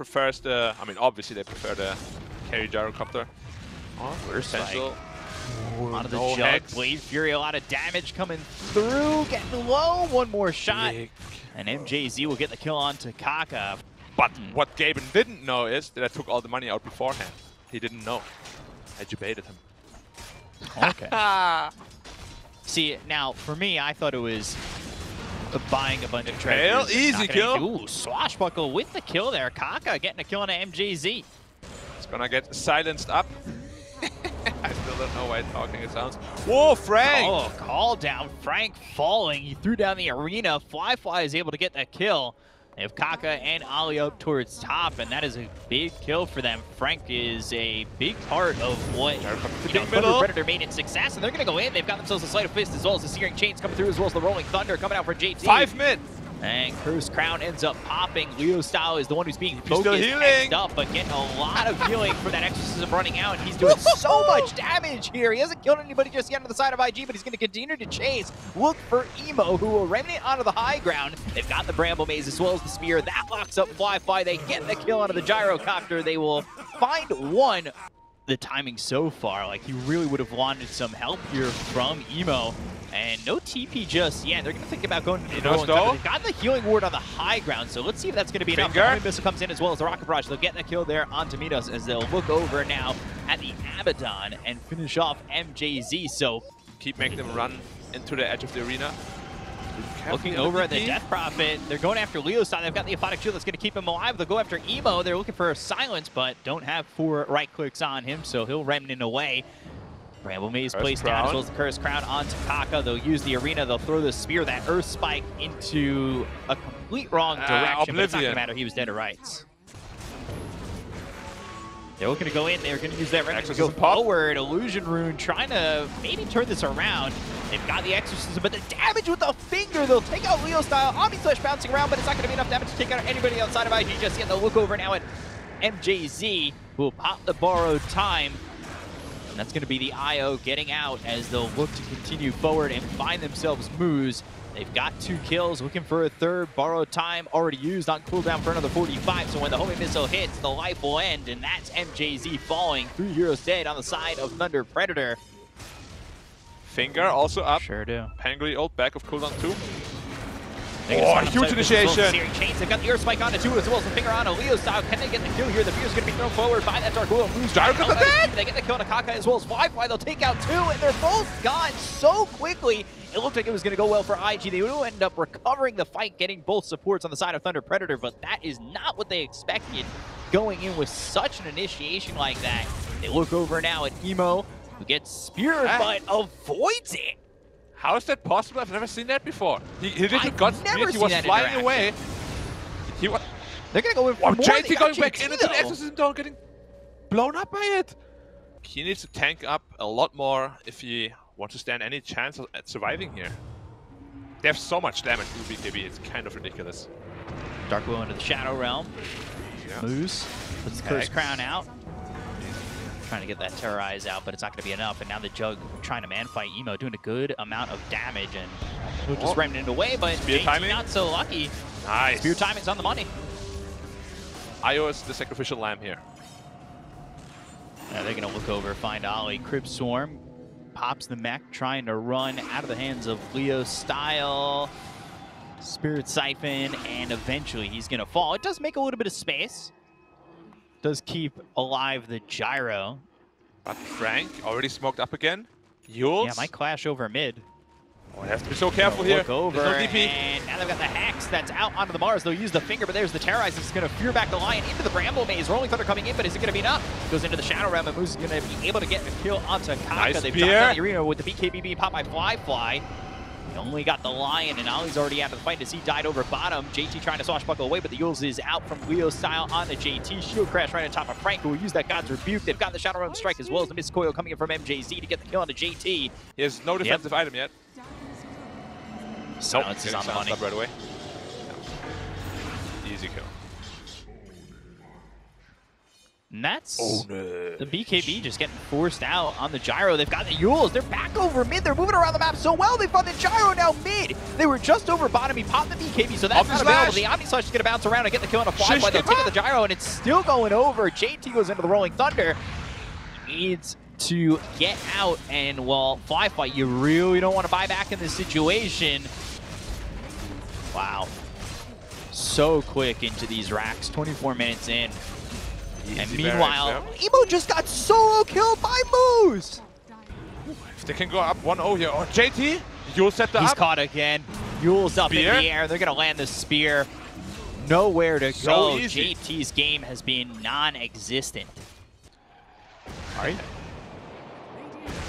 prefers the... I mean, obviously they prefer the carry gyrocopter. Oh, first potential. Out of the no jug, Blade Fury, a lot of damage coming through, getting low, one more shot. Nick. And MJZ will get the kill on Takaka. But what Gaben didn't know is that I took all the money out beforehand. He didn't know. I debated him. Okay. See, now, for me, I thought it was buying a bunch of treasures. Easy kill. Ooh, Swashbuckle with the kill there. Kaka getting a kill on MJZ. It's gonna get silenced up. I still don't know why talking it sounds. Whoa, Frank! Oh, call down. Frank falling. He threw down the arena. Flyfly is able to get the kill. They have Kaka and Ali up towards top, and that is a big kill for them. Frank is a big part of what Thunder Predator made in success, and they're going to go in. They've got themselves a sleight of fist as well as the Searing Chains coming through, as well as the Rolling Thunder coming out for JT. 5 minutes. And Cruz Crown ends up popping. Leostyle is the one who's being focused and up, but getting a lot of healing for that exorcism running out, and he's doing so much damage here. He hasn't killed anybody just yet on the side of IG, but he's going to continue to chase. Look for Emo, who will remnant onto the high ground. They've got the Bramble Maze as well as the Spear. That locks up Flyfly. They get the kill onto the Gyrocopter. They will find one. The timing so far, like he really would have wanted some help here from Emo. And no TP just yet. They're going to think about going to the Rolling Thunder. They've got the Healing Ward on the high ground, so let's see if that's going to be enough. The Homing Missile comes in as well as the Rocket Barrage. They'll get the kill there on Tomitoes as they'll look over now at the Abaddon and finish off MJZ. So keep making them run into the edge of the arena. Looking over at the Death Prophet. They're going after Leostyle. They've got the Aphotic Shield that's going to keep him alive. They'll go after Emo. They're looking for a silence, but don't have 4 right-clicks on him, so he'll remnant away. Bramble Maze placed down as well as the Cursed Crown on Takaka. They'll use the arena. They'll throw the Spear, that Earth Spike, into a complete wrong direction, but it's not going to matter. He was dead to rights. They're looking to go in. They're going to use that remnant to go forward. Illusion Rune trying to maybe turn this around. They've got the exorcism, but the damage with the finger. They'll take out Leostyle. Omni Slash bouncing around, but it's not going to be enough damage to take out anybody outside of IG just yet. They'll look over now at MJZ, who will pop the borrowed time. And that's going to be the IO getting out as they'll look to continue forward and find themselves moves. They've got 2 kills, looking for a third. Borrowed time already used on cooldown for another 45, so when the homing missile hits, the life will end, and that's MJZ falling. 3 heroes dead on the side of Thunder Predator. Finger also up. Sure do. Pangli ult back of cooldown 2. Oh, huge initiation! Searing Chains, they've got the Earth Spike on it too, as well as the finger on a Leostyle. Can they get the kill here? The Fear's gonna be thrown forward by that Darkula. Moves down. They get the kill on Kaka as well as Flyfly. They'll take out 2, and they're both gone so quickly. It looked like it was going to go well for IG. They will end up recovering the fight, getting both supports on the side of Thunder Predator, but that is not what they expected going in with such an initiation like that. They look over now at Emo, who gets speared but avoids it. How is that possible? I've never seen that before. He literally got speared. He was flying away. He was... They're going to go in for more. JT going back into the exorcism door, getting blown up by it. He needs to tank up a lot more if he want to stand any chance at surviving here. They have so much damage to BKB, it's kind of ridiculous. Dark Willow into the Shadow Realm. Yeah. Moose puts the Cursed Crown out. Trying to get that Terrorize out, but it's not going to be enough. And now the Jug trying to man-fight Emo, doing a good amount of damage. And he'll just remnant away, but JT not so lucky. Nice. Spear timing's on the money. IO is the sacrificial lamb here. Now they're going to look over, find Ollie. Crib Swarm. Pops the mech, trying to run out of the hands of Leostyle. Spirit Siphon, and eventually he's going to fall. It does make a little bit of space. Does keep alive the gyro. But Frank already smoked up again. Yules? Yeah, might clash over mid. Oh, I have to be so careful here. Look over, no DP. And now they've got the Hex that's out onto the Mars. They'll use the finger, but there's the Terrorize. It's going to fear back the Lion into the Bramble Maze. Rolling Thunder coming in, but is it going to be enough? Goes into the Shadow Realm, and Moose is going to be able to get a kill onto Kaka. Nice. They've got the arena with the BKB being popped by Flyfly. They only got the Lion, and Ollie's already out of the fight as he died over bottom. JT trying to swashbuckle away, but the Yules is out from Leostyle on the JT. Shield Crash right on top of Frank, who will use that God's Rebuke. They've got the Shadow Realm Strike as well as the Mist Coil coming in from MJZ to get the kill on the JT. He has no defensive item yet. So it's on the money. Right away. Easy kill. And that's the BKB just getting forced out on the gyro. They've got the Yules. They're back over mid. They're moving around the map so well. They found the gyro now mid. They were just over bottom. He popped the BKB, so that's not available. The Omni Slash is going to bounce around and get the kill on a fly by the take of the gyro, and it's still going over. JT goes into the Rolling Thunder. He needs to get out, and well, Fly Fight, you really don't want to buy back in this situation. Wow. So quick into these racks, 24 minutes in. And meanwhile, Emo just got solo killed by Moose! If they can go up 1-0 here, or JT, Yule set that up. He's caught again. Yule's up in the air. They're going to land the spear. Nowhere to go. Easy. JT's game has been non-existent. Sorry?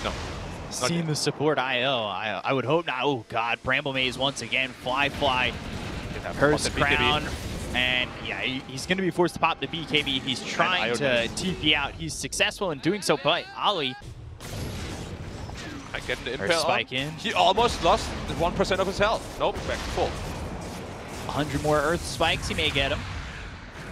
No. Seen the support IO. I would hope not. Oh, God. Bramble Maze once again. Fly. Curse Crown. And yeah, he's going to be forced to pop the BKB. He's trying to TP out. He's successful in doing so, but Ollie. I get the impale spike in. He almost lost 1% of his health. Nope, back to full. 100 more Earth Spikes. He may get him.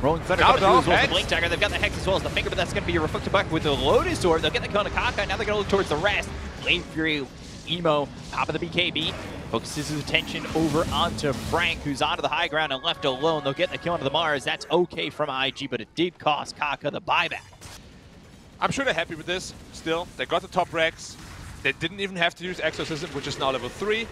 Rolling Thunder coming through as well as the Blink Dagger. They've got the Hex as well as the Finger, but that's going to be a Reflective Buck with the Lotus Orb. They'll get the Konakaka. Now they're going to look towards the rest. Blade Fury, Emo, pop of the BKB. Focuses his attention over onto Frank, who's onto the high ground and left alone. They'll get the kill onto the Mars. That's okay from IG, but it did cost Kaka the buyback. I'm sure they're happy with this still. They got the top racks. They didn't even have to use Exorcism, which is now level 3.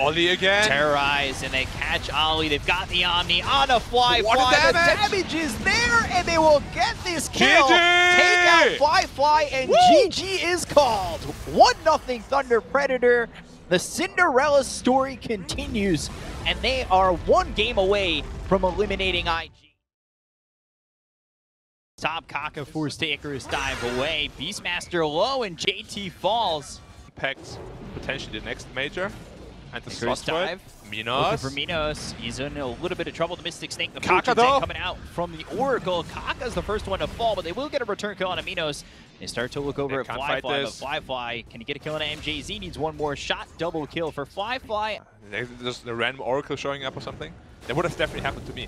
Ollie again. Terrorize, and they catch Ollie. They've got the Omni on a fly. The damage is there, and they will get this kill. GG! Take out Fly, and woo! GG is called. 1-0 Thunder Predator. The Cinderella story continues, and they are one game away from eliminating IG. Top Kaka forced to Icarus dive away. Beastmaster low, and JT falls. Impacts potentially the next major. And the Icarus dive. Minos. Looking for Minos. He's in a little bit of trouble. The Mystic Snake, the Kaka coming out from the Oracle. Kaka's the first one to fall, but they will get a return kill on a Minos. They start to look over at Flyfly, but Flyfly, can he get a kill on MJZ? Needs one more shot, double kill for Flyfly. There's a random Oracle showing up or something. That would have definitely happened to me.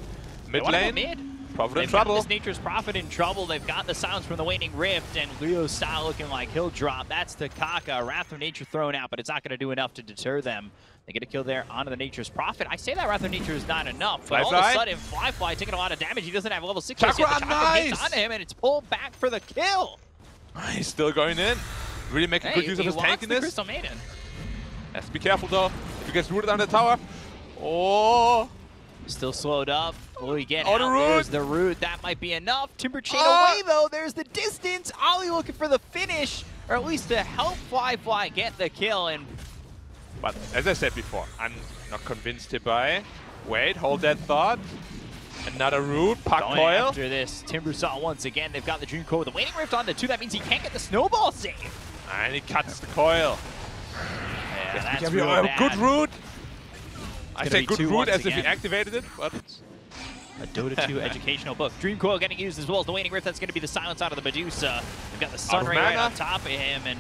Mid lane, Prophet in trouble. This Nature's Prophet in trouble. They've got the silence from the Waning Rift, and leostyle looking like he'll drop. That's to Kaka. Wrath of Nature thrown out, but it's not going to do enough to deter them. They get a kill there onto the Nature's Prophet. I say that Wrath of Nature is not enough, but all of a sudden, Flyfly taking a lot of damage. He doesn't have level 6 yet. The Chakra hits onto him, and it's pulled back for the kill. He's still going in. Really making good use of his tankiness. Crystal Maiden. Have to be careful though. If he gets rooted on the tower. Oh. Still slowed up. Will he get out? There's the root. That might be enough. Timber Chain away though. There's the distance. Ollie looking for the finish, or at least to help Flyfly get the kill. And but as I said before, I'm not convinced hereby. Wait, hold that thought. Another root, Puck Coil. Going after this, Timbersaw once again. They've got the Dream Coil, the Waning Rift on the 2. That means he can't get the Snowball save. And he cuts the coil. Yeah, that's really bad. Good root. I say good root as if he activated it, but... A Dota 2 educational book. Dream Coil getting used as well as the Waning Rift. That's going to be the silence out of the Medusa. They've got the Sun Ray right on top of him, and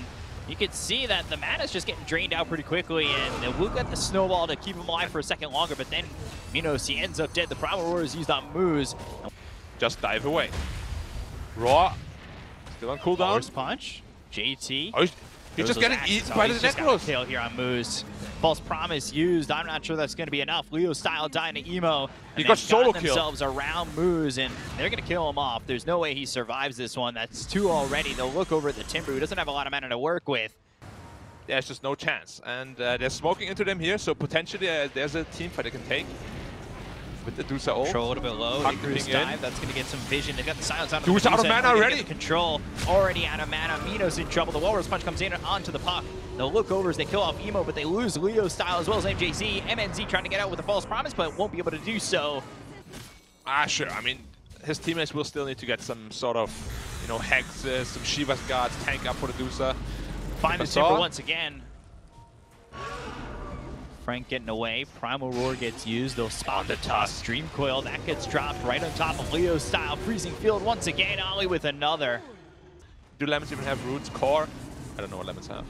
you can see that the mana's just getting drained out pretty quickly, and we'll get the Snowball to keep him alive for a second longer, but then Minos, he ends up dead. The Primal Roar is used on Moose. Just dive away. Raw, still on cooldown. First punch, JT. Oh, he's just getting eaten by the Necros. Tail here on Moose. False Promise used. I'm not sure that's going to be enough. Leostyle dying to Emo. He got solo killed. Themselves around Moose, and they're going to kill him off. There's no way he survives this one. That's 2 already. They'll look over at the Timber, who doesn't have a lot of mana to work with. There's just no chance. And they're smoking into them here, so potentially there's a team fight they can take. With the Dusa ult. Control a little bit low. Icarus dive. That's going to get some vision. They've got the silence on the Dusa out of mana already. Control already out of mana. Minos in trouble. The Walrus Punch comes in onto the puck. They'll look over as they kill off Emo, but they lose leostyle as well as MJZ. MNZ trying to get out with a False Promise, but won't be able to do so. Sure. I mean, his teammates will still need to get some sort of, you know, hexes, some Shiva's Guards, tank up for the Dusa. Find the Timber once again. Frank getting away. Primal Roar gets used. They'll spot the Tusk. Dream Coil, that gets dropped right on top of leostyle. Freezing Field once again. Ollie with another. Do Lemons even have Roots? Core? I don't know what Lemons have.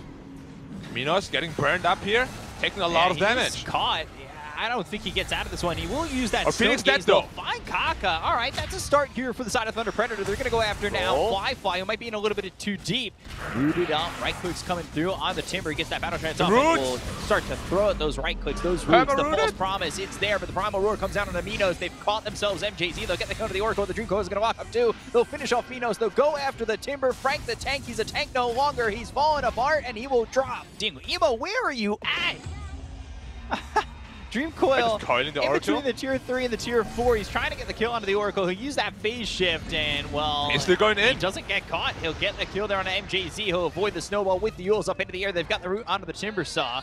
Minos getting burned up here. Taking a lot of damage. Caught. Yeah, I don't think he gets out of this one. He will use that Phoenix dead though. Find Kaka. All right, that's a start here for the side of Thunder Predator. They're going to go after now Flyfly, who might be in a little bit of too deep. Rooted up. Right clicks coming through on the Timber. He gets that Battle Trance off and will start to throw at those right clicks, those roots. The false promise, it's there, but the Primal Roar comes down on the Minos. They've caught themselves MJZ. They'll get the cone to the Oracle. The Dream Core is going to walk up too. They'll finish off Minos. They'll go after the Timber. Frank the Tank. He's a tank no longer. He's falling apart, and he will drop. Dingo, Evo, where are you at? Dream Coil in between the Tier 3 and the Tier 4. He's trying to get the kill onto the Oracle, who used that phase shift, and, well, he doesn't get caught. He'll get the kill there on MJZ. He'll avoid the Snowball with the Yules up into the air. They've got the root onto the Timber Saw.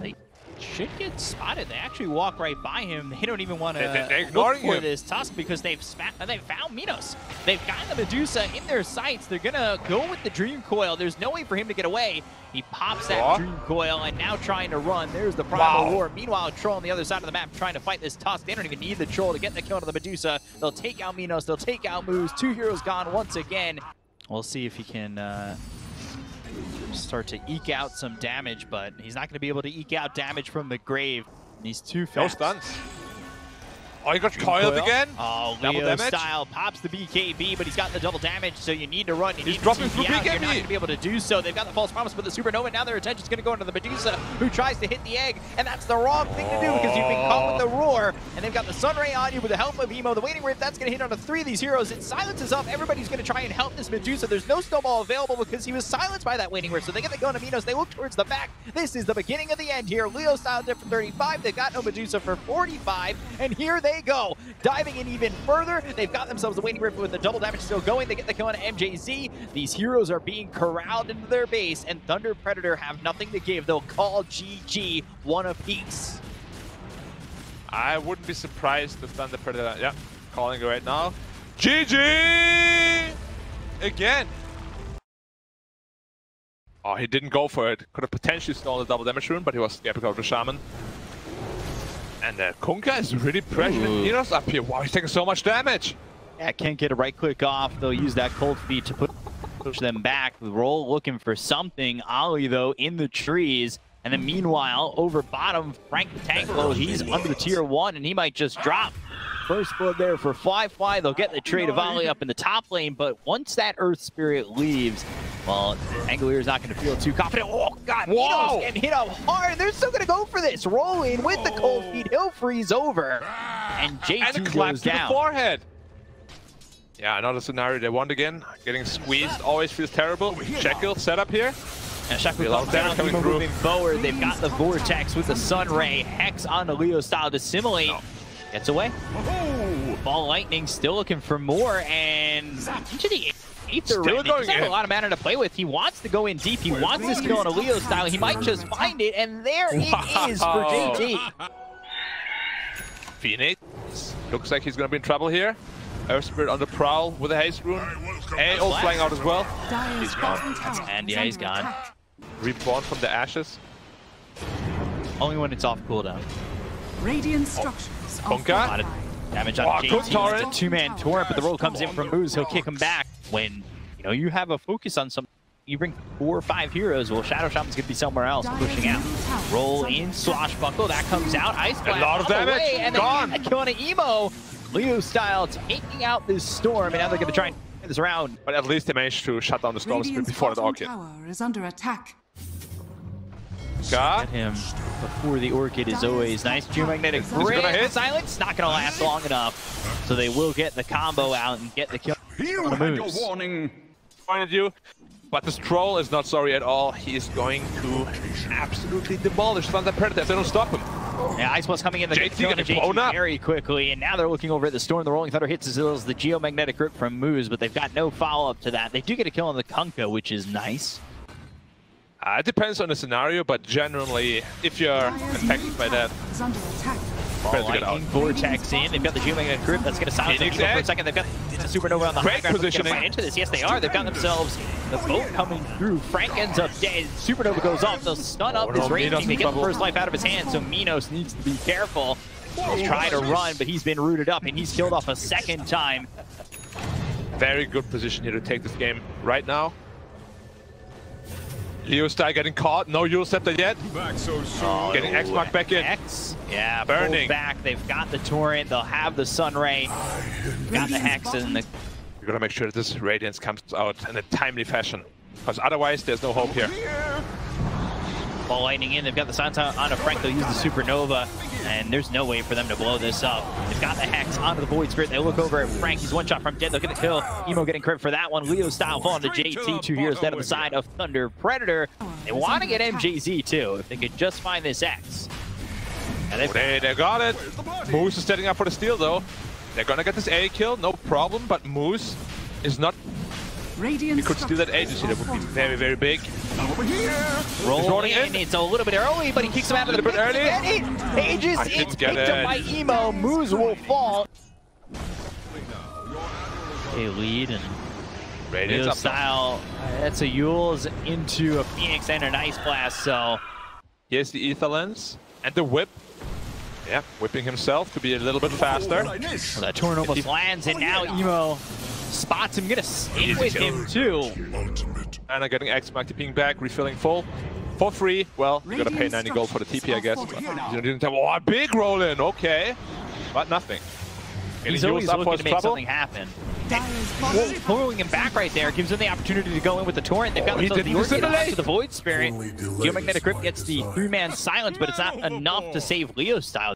They should get spotted. They actually walk right by him. They don't even want to look for this Tusk because they've found Minos. They've gotten the Medusa in their sights. They're going to go with the Dream Coil. There's no way for him to get away. He pops that Dream Coil and now trying to run. There's the Primal War. Meanwhile, Troll on the other side of the map trying to fight this Tusk. They don't even need the Troll to get the kill to the Medusa. They'll take out Minos. They'll take out Moose. Two heroes gone once again. We'll see if he can... start to eke out some damage, but he's not going to be able to eke out damage from the grave. He's too fast. No stuns. Oh, he got coiled again. Oh, leostyle pops the BKB, but he's got the double damage, so you need to run. He's dropping through BKB. You're not going to be able to do so. They've got the false promise with the Supernova. Now their attention's going to go into the Medusa, who tries to hit the egg, and that's the wrong thing to do because you've been caught with the Roar, and they've got the Sunray on you with the help of Hemo. The Waiting Rift, that's going to hit onto three of these heroes. It silences up. Everybody's going to try and help this Medusa. There's no Snowball available because he was silenced by that Waiting Rift, so they get the go into Minos. They look towards the back. This is the beginning of the end here. Leostyle dip for 35. They've got no Medusa for 45, and here they go. Diving in even further, they've got themselves the Waiting Rift with the double damage still going. They get the kill on MJZ. These heroes are being corralled into their base, and Thunder Predator have nothing to give. They'll call GG, one apiece. I wouldn't be surprised if Thunder Predator, yeah, calling it right now. GG again. Oh, he didn't go for it. Could have potentially stolen the double damage rune, but he was skeptic of the Shaman. And Kunkka is really pressuring Minos up here. Wow, he's taking so much damage. Yeah, can't get a right click off. They'll use that cold feet to push them back. Roll looking for something. Ollie, though, in the trees. And then meanwhile, over bottom, Frank the Tank, he's under the Tier 1, and he might just drop. First blood there for Flyfly. They'll get the trade of Ollie up in the top lane, but once that Earth Spirit leaves, well, Anglier's not going to feel too confident. Oh, God, Minos getting hit up hard. They're still going to go for this. Rolling with the cold feet. He'll freeze over. And J2 goes down. The forehead. Yeah, another scenario they want again. Getting squeezed always feels terrible. Shekel set up here. And Shackle comes down, moving forward. They've got the Vortex with the Sunray. Hex on the Leostyle to Simile. Gets away. Ball Lightning still looking for more, and into the Aether Ring. He's got a lot of mana to play with. He wants to go in deep. He wants this kill on a Leostyle. He might just find it, and there it is for JT. Phoenix looks like he's going to be in trouble here. Earth Spirit on the prowl with a haste rune. AO flying out as well. He's gone. And yeah, he's gone. Reborn from the ashes. Only when it's off cooldown. Radiant structures. Kunkka. Damage on JT. Two-man torrent, but the roll comes in from Moose. He'll kick him back. When you know you have a focus on something, you bring 4 or 5 heroes. Well, Shadow Shaman's gonna be somewhere else, pushing out. Roll in, Swashbuckle. That comes out. Ice Blast. A lot of damage. And gone. They kill on an Emo. Leostyle taking out this storm, and now they're gonna try and end this round. But at least they managed to shut down the storm spirit before the Orchid. Is under attack. Got him before the Orchid is always nice. Geomagnetic Grid. Silence not gonna last long enough, so they will get the combo out and get the kill. You had your warning. Pointed you, but this troll is not sorry at all. He is going to absolutely demolish Thunder Predator if they don't stop him. Yeah, Ice Blast coming in. The JT going to JT very quickly, and now they're looking over at the storm. The Rolling Thunder hits as well as the Geomagnetic Grip from Moose, but they've got no follow-up to that. They do get a kill on the Kunkka, which is nice. It depends on the scenario, but generally, if you're affected by that, Lightning Vortex in. They've got the Geomagnetic Grip. That's going to silence them for a second. They've got the Supernova on the high ground. They're going to fight into this. Yes, they are. They've got themselves the boat coming through. Frank ends up dead. Supernova goes off. They'll stun up his ranging. They get the first life out of his hand, so Minos needs to be careful. He's trying to run, but he's been rooted up, and he's killed off a second time. Very good position here to take this game right now. Leostyle getting caught. No Euroscepter yet. Back so soon. Oh, getting X Mark back in. X. Yeah, burning back. They've got the Torrent. They'll have the Sun Ray. Got the Hex and the. We gotta make sure that this Radiance comes out in a timely fashion, because otherwise there's no hope here. Ball lightning in. They've got the Santa on a Frank. They'll use the Supernova, and there's no way for them to blow this up. They've got the Hex onto the Void Spirit. They look over at Frank. He's one shot from dead. They'll get the kill. Emo getting crit for that one. Leostyle falling to JT. 2 years dead on the side of Thunder Predator. They want to get MJZ too. If they could just find this X. They got it. Moose is setting up for the steal though. They're gonna get this A kill, no problem. But Moose is not. Radiant, you could steal that agency, that would be very, very big. Over here. Rolling in, it's a little bit early, but he kicks him out a little bit early. Aegis is picked up by Emo, Moose will fall. A lead and leostyle, that's a Yule's into a Phoenix and an Ice Blast, so. Here's the Aether Lens and the Whip. Yeah, whipping himself to be a little bit faster. So that Torn almost lands, and now Emo spots him, gonna stick with him too. And I'm getting X Mark TPing back, refilling full for free. Well, you gotta pay 90 gold for the TP, I guess. Oh, big roll in, okay. But nothing. He's always looking to make something happen. Pulling him back right there gives him the opportunity to go in with the Torrent. They've got the Orchid to the Void Spirit. Geomagnetic Grip gets the three-man silence, but it's not enough to save Leostyle.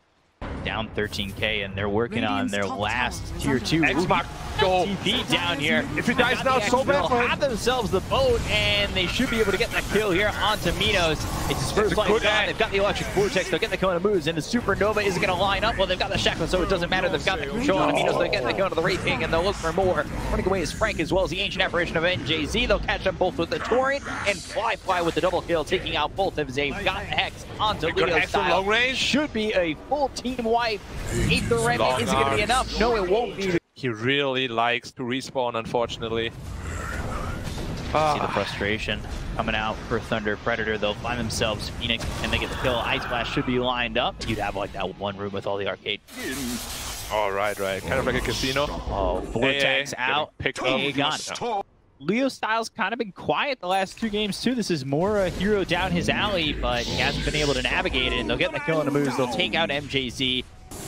Down 13k, and they're working on their last tier 2 TP down here. If he dies now, so bad for him. They'll have themselves the boat, and they should be able to get that kill here onto Minos. It's his first life down. They've got the Electric Vortex. They'll get the kill on Moose, and the Supernova isn't going to line up. Well, they've got the Shackle, so it doesn't matter. They've got the control on Minos. They'll get the kill onto the Wraith King, and they'll look for more. Running away is Frank, as well as the Ancient Apparition of NJZ. They'll catch them both with the Torrent, and Fly with the double kill, taking out both of his. They've got Hex onto Leostyle. Should be a full team wipe. Aether Remnant, is it going to be enough? No, it won't be. He really likes to respawn, unfortunately. See the frustration coming out for Thunder Predator. They'll find themselves Phoenix, and they get the kill. Ice Blast should be lined up. You'd have like that one room with all the arcade. All right. Kind of like a casino. Oh, Vortex out. Pick up. Leostyle's kind of been quiet the last two games too. This is more a hero down his alley, but he hasn't been able to navigate it. And they'll get the kill on the moves. They'll take out MJZ.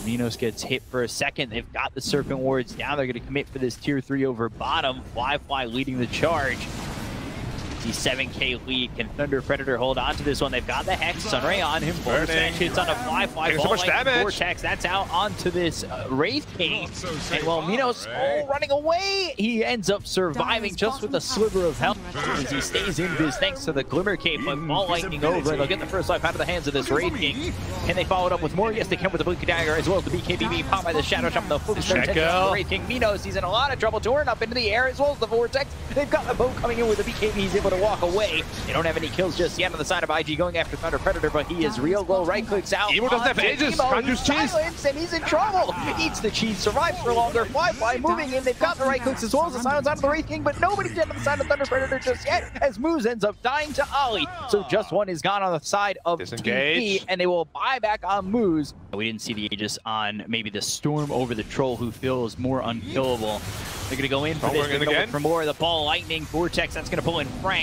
Minos gets hit for a second. They've got the Serpent Wards down. They're going to commit for this tier 3 over bottom. Fly leading the charge. 57k lead. Can Thunder Predator hold on to this one? They've got the Hex. Sunray on him. Vortex hits on a Fly. So much damage. Vortex. That's out onto this Wraith King. And while Minos running away, he ends up surviving just with a sliver of health as he stays in this thanks to the Glimmer Cape. But Ball Lightning over. They'll get the first life out of the hands of this Wraith King. Can they follow it up with more? Yes, they can with the Blinky Dagger as well as the BKBB. Popped by the Shadow Shop. The Wraith King. Minos, he's in a lot of trouble. Torn up into the air as well as the Vortex. They've got the boat coming in with the BKB. He's able to walk away. They don't have any kills just yet on the side of IG going after Thunder Predator, but he is real low. Right clicks out. Emo doesn't have Aegis. Can't use cheese. And he's in trouble. Eats the cheese, survives for longer. Fly moving in. They've got the right clicks as well as the silence out of the Wraith King, but nobody's yet on the side of Thunder Predator just yet as Moose ends up dying to Ollie. So just one is gone on the side of TP, and they will buy back on Moose. We didn't see the Aegis on maybe the Storm over the Troll, who feels more unkillable. They're going to go in for this. They're going to look for more. The Ball Lightning, Vortex, that's going to pull in Frank.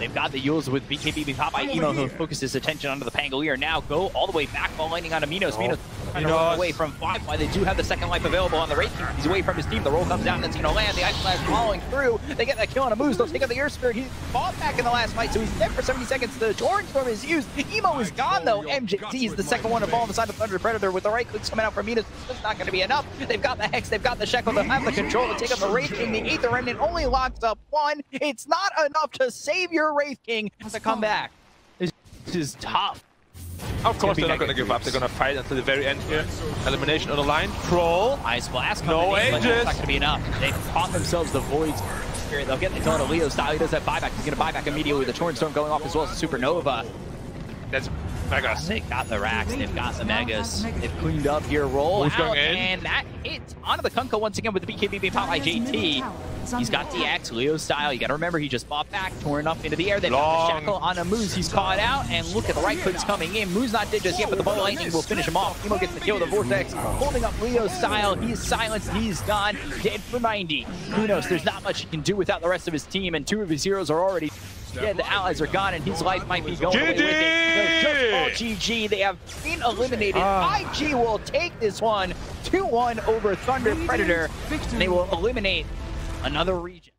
They've got the Yules with BKB top by Emo, who focuses his attention onto the Pangolier. Now go all the way back, Ball Lightning onto Minos. Minos trying to run away from Fly. They do have the second life available on the Wraith King. He's away from his team. The roll comes down, and it's going to land. The Ice Blast following through. They get that kill on a Moose. They'll take out the Earth Spirit. He's fought back in the last fight, so he's dead for 70 seconds. The Torrent Storm is used. Emo is gone, though. MJZ is the second one to fall on the side of Thunder Predator with the right clicks coming out from Minos. It's not going to be enough. They've got the Hex. They've got the Shackle. They'll have the control to take out the Wraith King. The Aether Remnant only locks up one. It's not enough to save your Wraith King to come back. This is tough. Of course, they're not going to give up. They're going to fight until the very end here. Elimination on the line. Troll. Ice Blast. No Aegis. That's not going to be enough. They've caught themselves the Void Spirit. They'll get the kill to Leostyle. He does that buyback. He's going to buyback immediately with the Torrent Storm going off as well as the Supernova. That's Megas. They got the Racks. They've got the Megas. They've cleaned up here. Roll out, and that hits onto the Kunkka once again with the BKB pop by JT. He's got DX, Leostyle. You got to remember, he just popped back, torn up into the air. They've got the Shackle on a Moose. He's caught out, and look at the right clicks coming in. Moose not dead just yet, but the Ball Lightning will finish him off. Emo gets the kill, the Vortex holding up Leostyle. He's silenced, he's gone, dead for 90. Who knows? There's not much he can do without the rest of his team, and two of his heroes are already. Yeah, the allies are gone, and his life might be going away with it. They're just all GG. They have been eliminated. IG will take this one 2-1 over Thunder Predator, and they will eliminate another region.